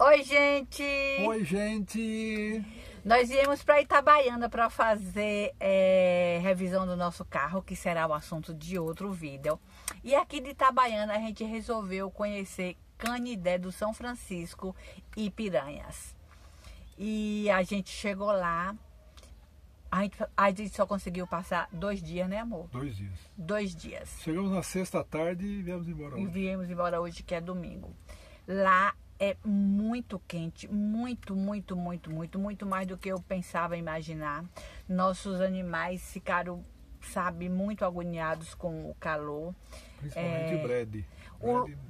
Oi, gente! Oi, gente! Nós viemos para Itabaiana para fazer revisão do nosso carro, que será o assunto de outro vídeo. E aqui de Itabaiana a gente resolveu conhecer Canindé do São Francisco e Piranhas. E a gente chegou lá, a gente só conseguiu passar 2 dias, né, amor? 2 dias. 2 dias. Chegamos na sexta tarde e viemos embora hoje. E viemos embora hoje, que é domingo. Lá é muito quente, muito mais do que eu pensava imaginar. Nossos animais ficaram, sabe, muito agoniados com o calor. Principalmente o Brad.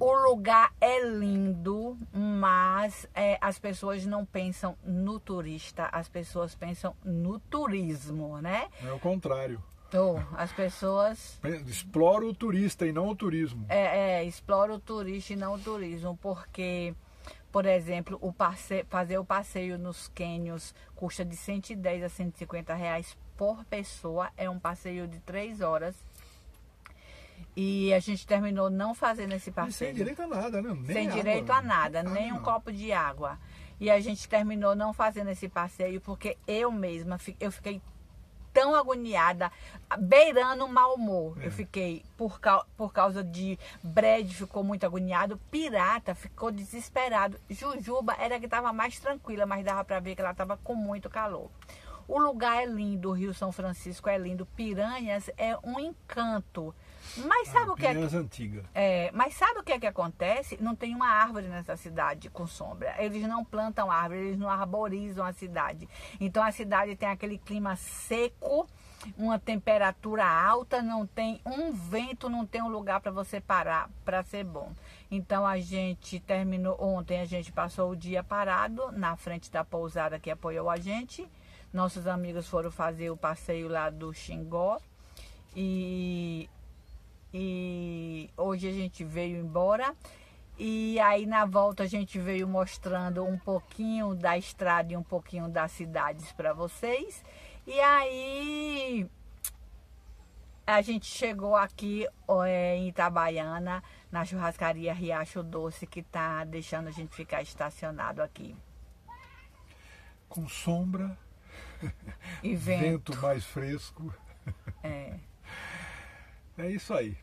O lugar é lindo, mas as pessoas não pensam no turista, as pessoas pensam no turismo, né? É o contrário. Então, as pessoas... Explora o turista e não o turismo. Explora o turista e não o turismo, porque... Por exemplo, fazer o passeio nos cânions custa de 110 a 150 reais por pessoa. É um passeio de 3 horas. E a gente terminou não fazendo esse passeio. E sem direito a nada, né? Nem sem água, direito a nada, nem um copo de água. E a gente terminou não fazendo esse passeio porque eu mesma, eu fiquei tão agoniada, beirando o mau humor. Eu fiquei, por causa de Brad, ficou muito agoniado. Pirata ficou desesperado. Jujuba era que estava mais tranquila, mas dava para ver que ela estava com muito calor. O lugar é lindo, o Rio São Francisco é lindo. Piranhas é um encanto. Mas sabe o que é que... antiga. Mas sabe o que é que acontece? Não tem uma árvore nessa cidade com sombra. Eles não plantam árvore, eles não arborizam a cidade. Então a cidade tem aquele clima seco, uma temperatura alta, não tem um vento, não tem um lugar para você parar para ser bom. Então a gente terminou ontem, a gente passou o dia parado na frente da pousada que apoiou a gente. Nossos amigos foram fazer o passeio lá do Xingó e hoje a gente veio embora. E aí na volta a gente veio mostrando um pouquinho da estrada e um pouquinho das cidades para vocês. E aí a gente chegou aqui em Itabaiana, na churrascaria Riacho Doce, que tá deixando a gente ficar estacionado aqui com sombra e vento mais fresco. É isso aí.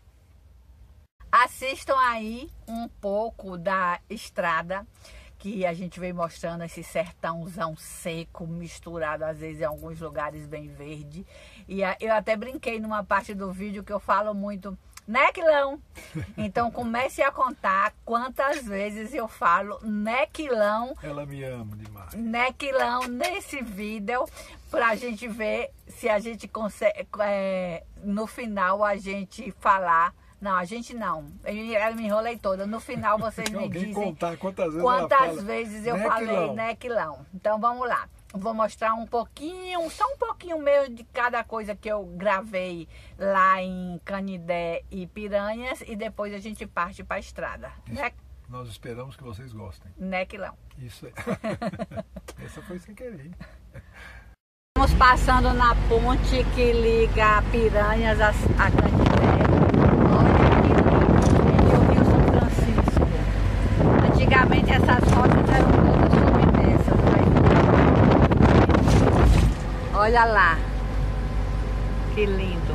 Assistam aí um pouco da estrada que a gente vem mostrando, esse sertãozão seco misturado às vezes em alguns lugares bem verde. E eu até brinquei numa parte do vídeo que eu falo muito, Nequilão. Então comece a contar quantas vezes eu falo Nequilão. Ela me ama demais. Nequilão nesse vídeo, pra gente ver se a gente consegue, no final a gente falar, não, a gente não, ela me enrolei toda, no final vocês me dizem contar quantas vezes eu falei Nequilão. Então vamos lá, vou mostrar um pouquinho, só um pouquinho meio de cada coisa que eu gravei lá em Canindé e Piranhas e depois a gente parte para a estrada. Nós esperamos que vocês gostem. Nequilão. Isso aí. Essa foi sem querer. Estamos passando na ponte que liga Piranhas a Canindé. Olha aqui, o Rio São Francisco. Antigamente essas rotas eram todas submersas, mas... Olha lá, que lindo.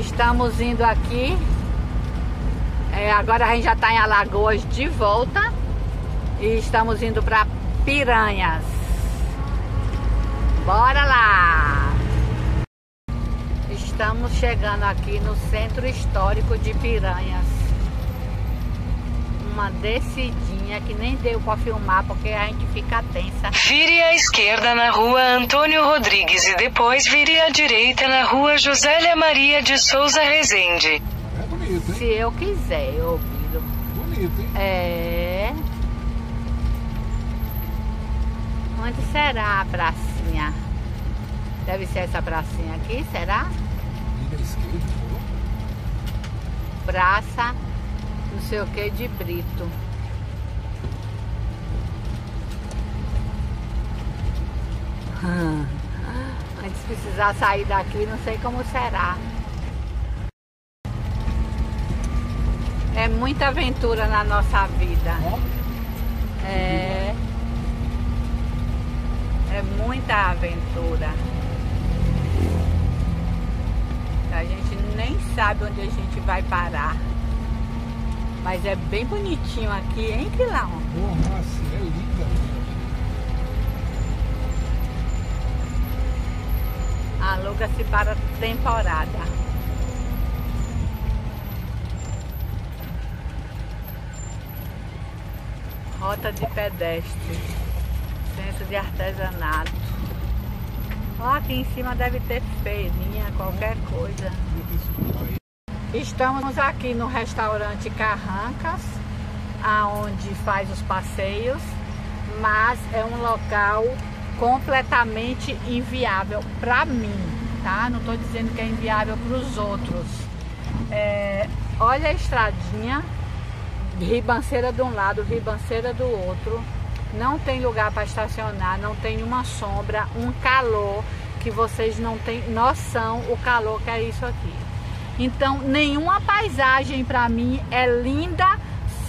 Estamos indo aqui, agora a gente já está em Alagoas de volta e estamos indo para Piranhas. Bora lá! Estamos chegando aqui no Centro Histórico de Piranhas. Uma descidinha que nem deu para filmar porque a gente fica tensa. Vire à esquerda na rua Antônio Rodrigues e depois vire à direita na rua Josélia Maria de Souza Rezende. É bonito, hein? Se eu quiser, eu viro. Bonito, hein? Onde será a pracinha? Deve ser essa pracinha aqui, será? Vire à esquerda. Praça... não sei o que de Brito. Mas se precisar sair daqui, não sei como será. É muita aventura na nossa vida. É muita aventura. A gente nem sabe onde a gente vai parar. Mas é bem bonitinho aqui, hein, Quilão? Nossa, é linda. Aluga-se para temporada. Rota de pedestre, centro de artesanato. Ó, aqui em cima deve ter feirinha, qualquer coisa. Estamos aqui no restaurante Carrancas, aonde faz os passeios, mas é um local completamente inviável para mim, tá? Não estou dizendo que é inviável para os outros. Olha a estradinha. Ribanceira de um lado, ribanceira do outro, não tem lugar para estacionar, não tem uma sombra, um calor que vocês não têm noção o calor que é isso aqui. Então nenhuma paisagem para mim é linda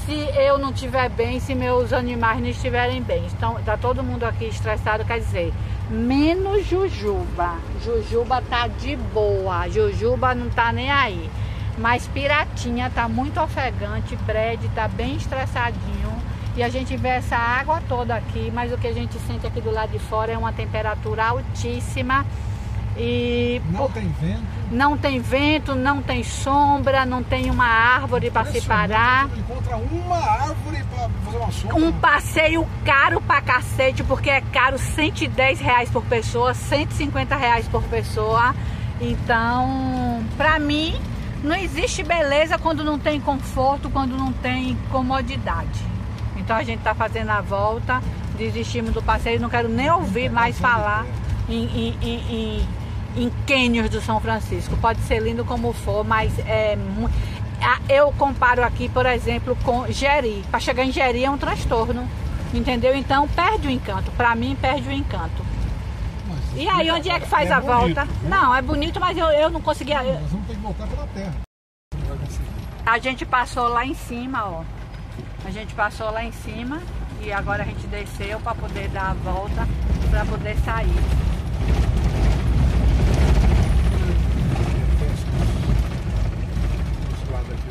se eu não estiver bem, se meus animais não estiverem bem. Então tá todo mundo aqui estressado, quer dizer, menos Jujuba. Jujuba tá de boa, Jujuba não tá nem aí. Mas Piratinha tá muito ofegante, Brede tá bem estressadinho. E a gente vê essa água toda aqui, mas o que a gente sente aqui do lado de fora é uma temperatura altíssima. E não tem vento. Não tem vento, não tem sombra, não tem uma árvore para se parar. Não encontra uma árvore para fazer uma sombra. Um passeio caro pra cacete, porque é caro, R$110 por pessoa, R$150 por pessoa. Então, pra mim, não existe beleza quando não tem conforto, quando não tem comodidade. Então a gente está fazendo a volta, desistimos do passeio, não quero nem ouvir mais falar em cânions do São Francisco. Pode ser lindo como for, mas eu comparo aqui, por exemplo, com Jeri. Para chegar em Jeri é um transtorno, entendeu? Então perde o encanto, para mim perde o encanto. E aí, onde é que faz a volta? Não, é bonito, mas eu não conseguia... Nós vamos ter que voltar pela terra. A gente passou lá em cima, ó. A gente passou lá em cima e agora a gente desceu para poder dar a volta, para poder sair.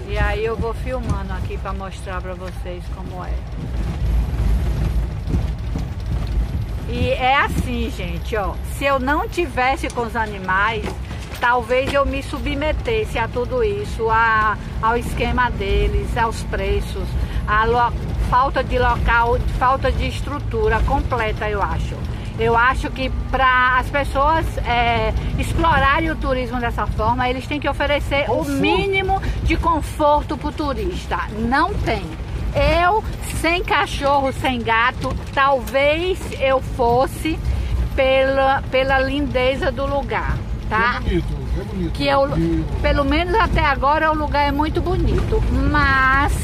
E aí eu vou filmando aqui para mostrar para vocês como é. E é assim, gente, ó, se eu não tivesse com os animais, talvez eu me submetesse a tudo isso, ao esquema deles, aos preços, à falta de local, falta de estrutura completa, eu acho. Eu acho que para as pessoas explorarem o turismo dessa forma, eles têm que oferecer o mínimo de conforto para o turista. Não tem. Eu, sem cachorro, sem gato, talvez eu fosse pela lindeza do lugar, tá? É bonito. Que eu, pelo menos até agora, o lugar é muito bonito. Mas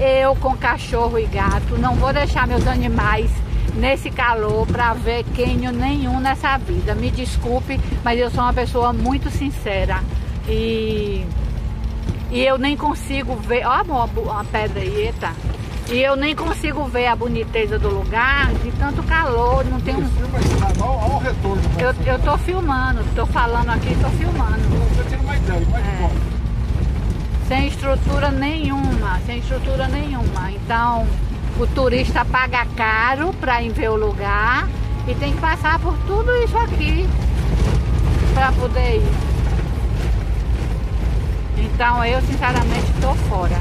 eu, com cachorro e gato, não vou deixar meus animais nesse calor pra ver cânion nenhum nessa vida. Me desculpe, mas eu sou uma pessoa muito sincera. E eu nem consigo ver, ó amor, uma pedra aí, eita. E eu nem consigo ver a boniteza do lugar, de tanto calor, não tem um... Olha o retorno. Eu tô filmando, tô falando aqui, tô filmando. Você tira uma ideia, vai de volta. Sem estrutura nenhuma. Então, o turista paga caro pra ir ver o lugar e tem que passar por tudo isso aqui pra poder ir. Então eu sinceramente tô fora.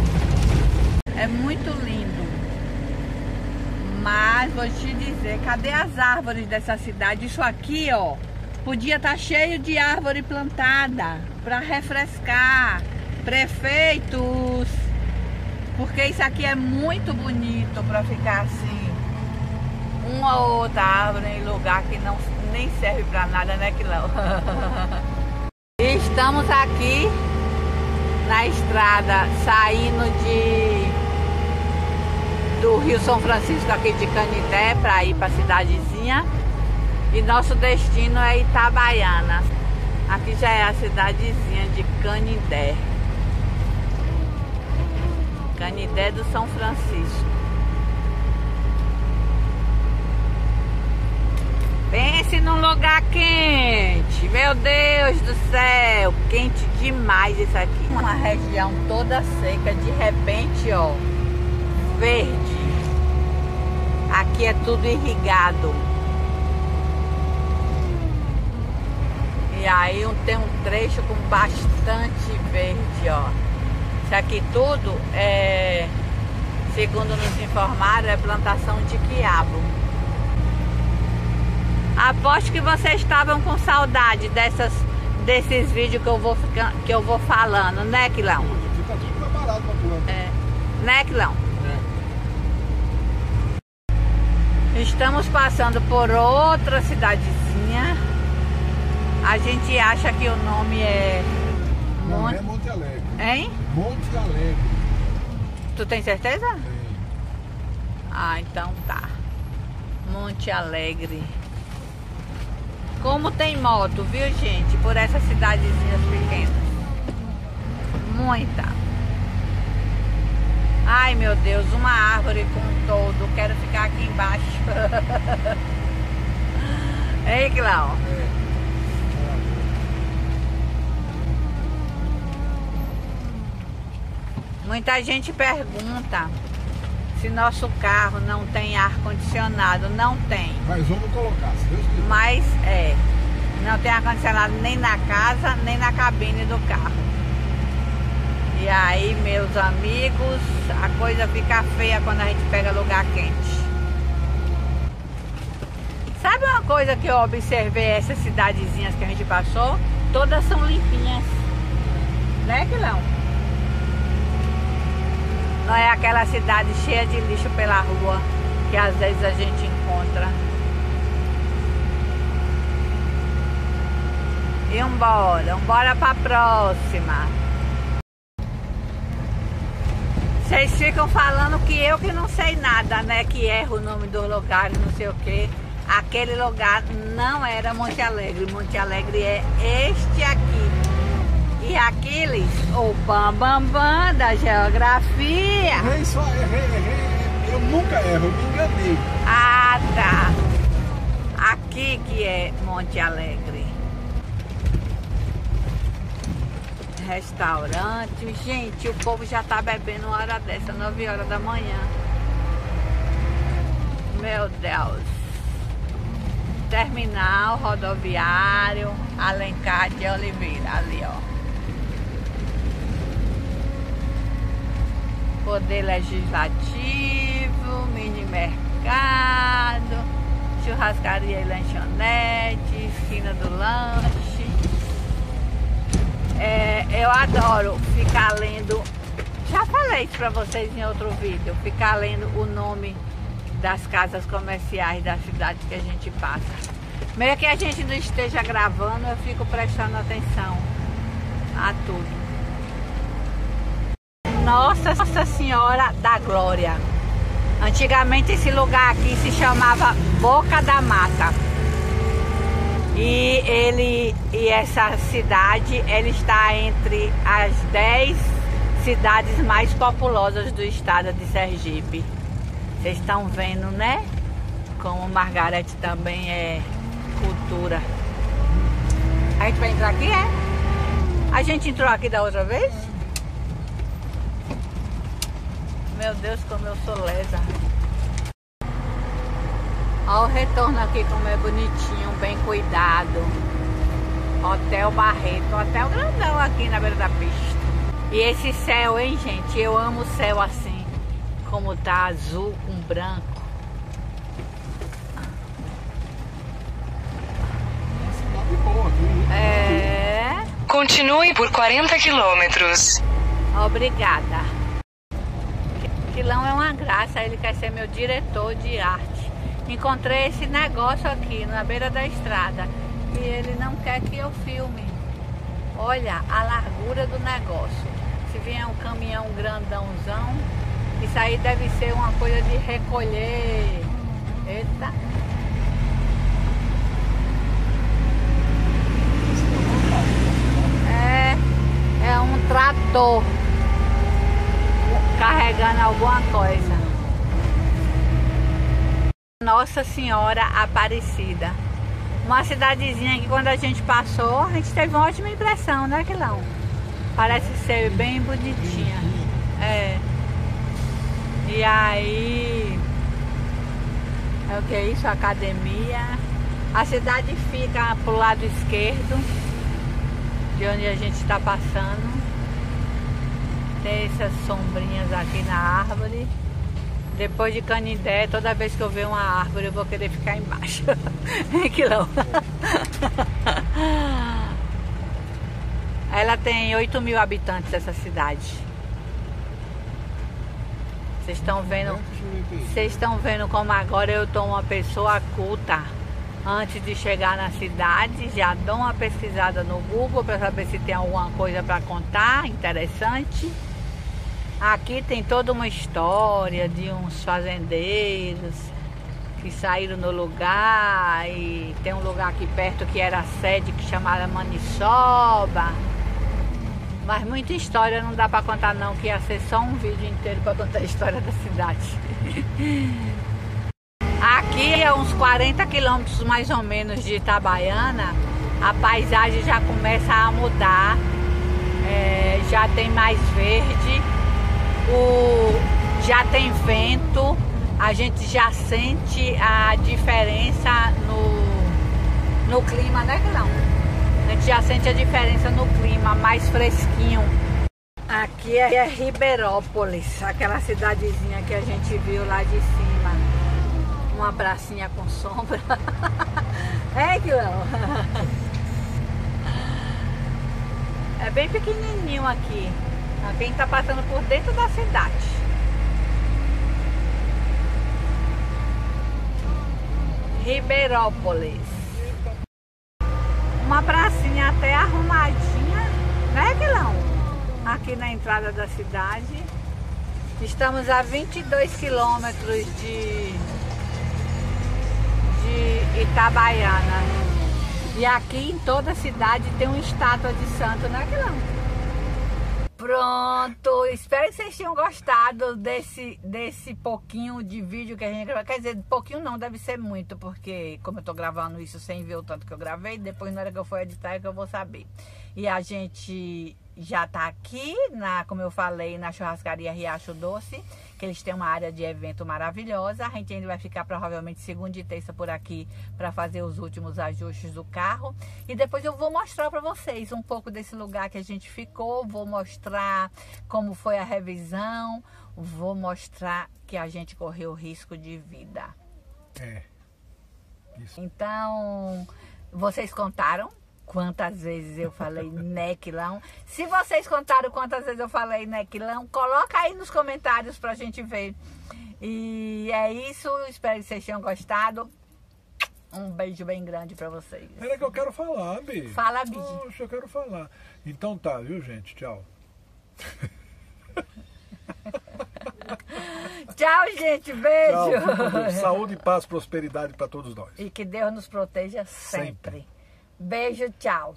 É muito lindo, mas vou te dizer, cadê as árvores dessa cidade? Isso aqui, ó, podia estar cheio de árvore plantada para refrescar, prefeitos, porque isso aqui é muito bonito para ficar assim, uma ou outra árvore em lugar que não nem serve para nada, né, Quilão? Estamos aqui na estrada, saindo do Rio São Francisco, aqui de Canindé, para ir para a cidadezinha. E nosso destino é Itabaiana. Aqui já é a cidadezinha de Canindé. Canindé do São Francisco. Pense num lugar quente. Meu Deus do céu, quente demais isso aqui. Uma região toda seca, de repente, ó, verde. Aqui é tudo irrigado. E aí tem um trecho com bastante verde, ó. Isso aqui tudo é, segundo nos informaram, é plantação de quiabo. Aposto que vocês estavam com saudade desses vídeos que eu vou falando, né, Quilão? Fica tudo preparado pra planta. É. Né, Quilão? É. Estamos passando por outra cidadezinha. A gente acha que o nome é... Não, é Monte Alegre. Hein? Monte Alegre. Tu tem certeza? Tem. Ah, então tá. Monte Alegre. Como tem moto, viu, gente? Por essas cidadezinhas pequenas. Muita. Ai, meu Deus, uma árvore com um todo. Quero ficar aqui embaixo. Ei, Clau. Muita gente pergunta se nosso carro não tem ar-condicionado. Não tem. Mas vamos colocar, se Deus quiser. Mas é, não tem ar-condicionado nem na casa, nem na cabine do carro. E aí, meus amigos, a coisa fica feia quando a gente pega lugar quente. Sabe uma coisa que eu observei? Essas cidadezinhas que a gente passou, todas são limpinhas. Né, Quilão? Não é aquela cidade cheia de lixo pela rua que às vezes a gente encontra. E vambora pra próxima. Vocês ficam falando que eu que não sei nada, né? Que erro o nome dos lugares, não sei o quê. Aquele lugar não era Monte Alegre. Monte Alegre é este aqui. E Aquiles, o bambambam da geografia. Errei, só errei. Eu nunca erro, eu me enganei. Ah, tá. Aqui que é Monte Alegre. Restaurante. Gente, o povo já tá bebendo uma hora dessa, 9 horas da manhã. Meu Deus. Terminal rodoviário Alencar de Oliveira, ali, ó. Poder Legislativo, mini mercado, churrascaria e lanchonete, esquina do lanche. É, eu adoro ficar lendo, já falei isso pra vocês em outro vídeo, ficar lendo o nome das casas comerciais da cidade que a gente passa. Mesmo que a gente não esteja gravando, eu fico prestando atenção a tudo. Nossa Senhora da Glória. Antigamente esse lugar aqui se chamava Boca da Mata. E essa cidade, ela está entre as 10 cidades mais populosas do estado de Sergipe. Vocês estão vendo, né? Como Margarete também é cultura. A gente vai entrar aqui, é? A gente entrou aqui da outra vez? Meu Deus, como eu sou lesa. Olha o retorno aqui, como é bonitinho, bem cuidado. Hotel Barreto, Hotel Grandão aqui na beira da pista. E esse céu, hein, gente? Eu amo o céu assim. Como tá azul com branco. É. Continue por 40 quilômetros. Obrigada. Quilão é uma graça, ele quer ser meu diretor de arte. Encontrei esse negócio aqui na beira da estrada e ele não quer que eu filme. Olha a largura do negócio. Se vier um caminhão grandãozão, isso aí deve ser uma coisa de recolher. Eita! É um trator carregando alguma coisa. Nossa Senhora Aparecida. Uma cidadezinha que quando a gente passou, a gente teve uma ótima impressão, né, Quilão? Parece ser bem bonitinha. É. E aí... é o que é isso? Academia. A cidade fica pro lado esquerdo, de onde a gente está passando. Tem essas sombrinhas aqui na árvore. Depois de Canindé, toda vez que eu ver uma árvore, eu vou querer ficar embaixo. Que louco. Ela tem 8 mil habitantes, essa cidade. Vocês estão vendo? Vocês estão vendo como agora eu tô uma pessoa culta. Antes de chegar na cidade, já dou uma pesquisada no Google para saber se tem alguma coisa para contar interessante. Aqui tem toda uma história de uns fazendeiros que saíram no lugar, e tem um lugar aqui perto que era a sede, que chamava Maniçoba. Mas muita história não dá para contar não, que ia ser só um vídeo inteiro para contar a história da cidade. Aqui é uns 40 quilômetros mais ou menos de Itabaiana, a paisagem já começa a mudar, já tem mais verde. Já tem vento, a gente já sente a diferença no clima, né, Guilherme? A gente já sente a diferença no clima, mais fresquinho. Aqui é Ribeirópolis, aquela cidadezinha que a gente viu lá de cima. Uma pracinha com sombra. É, Guilherme? É bem pequenininho aqui. Alguém está passando por dentro da cidade. Ribeirópolis. Uma pracinha até arrumadinha, né, Guilão? Aqui na entrada da cidade. Estamos a 22 quilômetros de Itabaiana. E aqui em toda a cidade tem uma estátua de santo, né, Guilão? Pronto, espero que vocês tenham gostado desse pouquinho de vídeo que a gente gravou. Quer dizer, pouquinho não, deve ser muito, porque como eu tô gravando isso sem ver o tanto que eu gravei, depois na hora que eu for editar é que eu vou saber. E a gente já tá aqui, como eu falei, na churrascaria Riacho Doce, que eles têm uma área de evento maravilhosa. A gente ainda vai ficar provavelmente segunda e terça por aqui para fazer os últimos ajustes do carro. E depois eu vou mostrar para vocês um pouco desse lugar que a gente ficou. Vou mostrar como foi a revisão. Vou mostrar que a gente correu risco de vida. É. Isso. Então, vocês contaram? Quantas vezes eu falei nequilão? Se vocês contaram quantas vezes eu falei nequilão, coloca aí nos comentários pra gente ver. E é isso, espero que vocês tenham gostado. Um beijo bem grande pra vocês. Peraí que eu quero falar, Bi. Fala, Bi. Poxa, eu quero falar. Então tá, viu, gente? Tchau. Tchau, gente. Beijo. Tchau. Saúde, paz, prosperidade pra todos nós. E que Deus nos proteja sempre. Beijo, tchau.